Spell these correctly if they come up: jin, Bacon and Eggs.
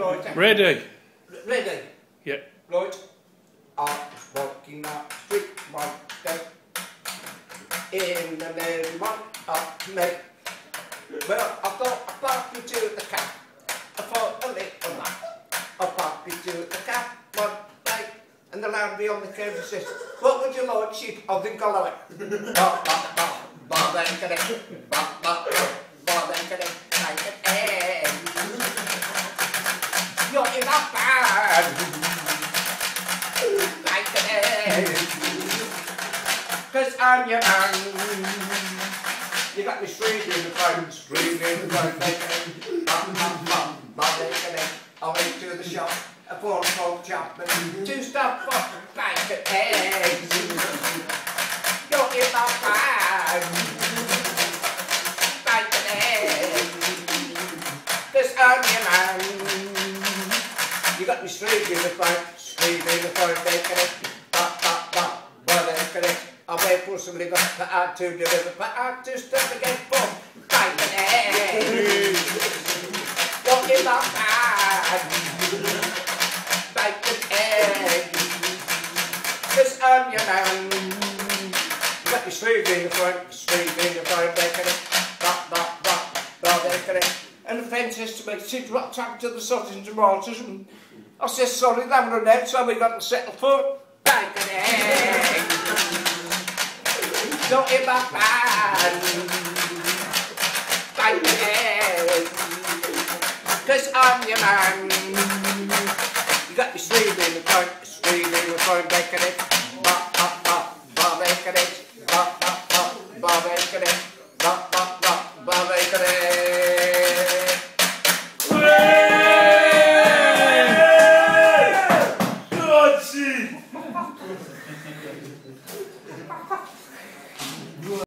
right. Ready. Ready. Yeah. Right. I'm walking up street one day. In the name of me. Well, I thought I'd pop you to the cat. I thought a little man. I'll pop you to the cat one day. And the lad beyond the curve says, "What would you like, sheep?" I think I'll like it. Ba, ba, ba. Ba, ba, ba, ba, ba, ba, ba, ba. You're in a bad like an egg, 'cause I'm your man. You got me screaming in the phone, like an egg. Bum, bum, bum, bum, like an egg. I went to the shop, I bought a cold chop and two stuff off bacon eggs. You're in a bad like an egg, 'cause I'm your man. You got me screaming in the phone, bacon eggs, bop, bop, bop, bacon eggs. I wait for somebody got the art to deliver, but art to step again, boom, bacon eggs. Don't give up, bacon eggs, 'cause I'm your man. You got me screaming in the phone, bacon eggs, bop, bop, bop, bacon eggs. And the friend says to me, "She's rocked up to the sausage and tomatoes." And I says, "Sorry, they haven't run out, so we got to settle for bacon eggs. Don't eat my pan, bacon eggs, 'cause I'm your man." You got me screaming in the phone, bacon eggs, bop, bop, bop, bop, bacon eggs, bop, bop, bop, bop, bacon eggs, bop, bop, bop, bop, bacon eggs.